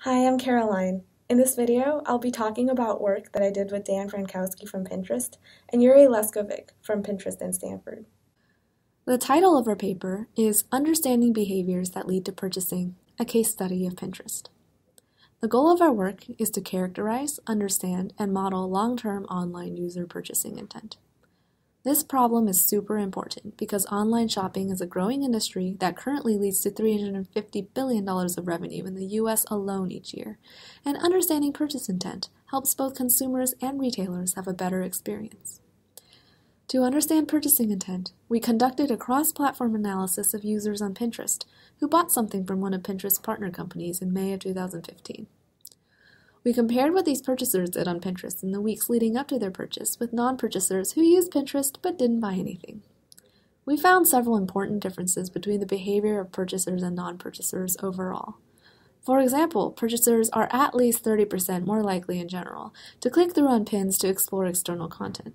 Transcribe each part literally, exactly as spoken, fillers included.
Hi, I'm Caroline. In this video, I'll be talking about work that I did with Dan Frankowski from Pinterest and Jure Leskovec from Pinterest and Stanford. The title of our paper is Understanding Behaviors That Lead to Purchasing, a Case Study of Pinterest. The goal of our work is to characterize, understand, and model long-term online user purchasing intent. This problem is super important because online shopping is a growing industry that currently leads to three hundred fifty billion dollars of revenue in the U S alone each year, and understanding purchase intent helps both consumers and retailers have a better experience. To understand purchasing intent, we conducted a cross-platform analysis of users on Pinterest who bought something from one of Pinterest's partner companies in May of two thousand fifteen. We compared what these purchasers did on Pinterest in the weeks leading up to their purchase with non-purchasers who used Pinterest but didn't buy anything. We found several important differences between the behavior of purchasers and non-purchasers overall. For example, purchasers are at least thirty percent more likely in general to click through on pins to explore external content.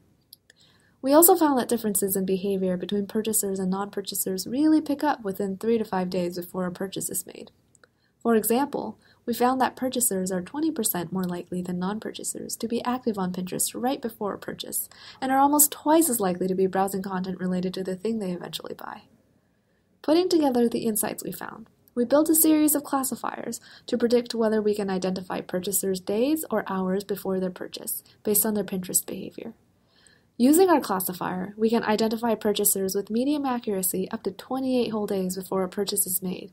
We also found that differences in behavior between purchasers and non-purchasers really pick up within three to five days before a purchase is made. For example, we found that purchasers are twenty percent more likely than non-purchasers to be active on Pinterest right before a purchase, and are almost twice as likely to be browsing content related to the thing they eventually buy. Putting together the insights we found, we built a series of classifiers to predict whether we can identify purchasers days or hours before their purchase, based on their Pinterest behavior. Using our classifier, we can identify purchasers with medium accuracy up to twenty-eight whole days before a purchase is made.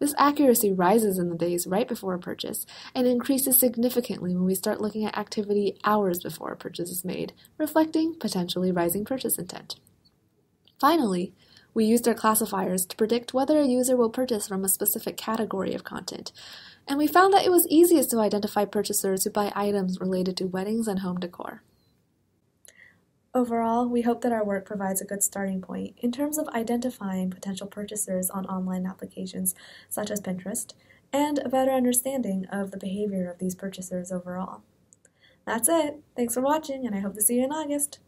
This accuracy rises in the days right before a purchase and increases significantly when we start looking at activity hours before a purchase is made, reflecting potentially rising purchase intent. Finally, we used our classifiers to predict whether a user will purchase from a specific category of content, and we found that it was easiest to identify purchasers who buy items related to weddings and home decor. Overall, we hope that our work provides a good starting point in terms of identifying potential purchasers on online applications such as Pinterest, and a better understanding of the behavior of these purchasers overall. That's it! Thanks for watching, and I hope to see you in August!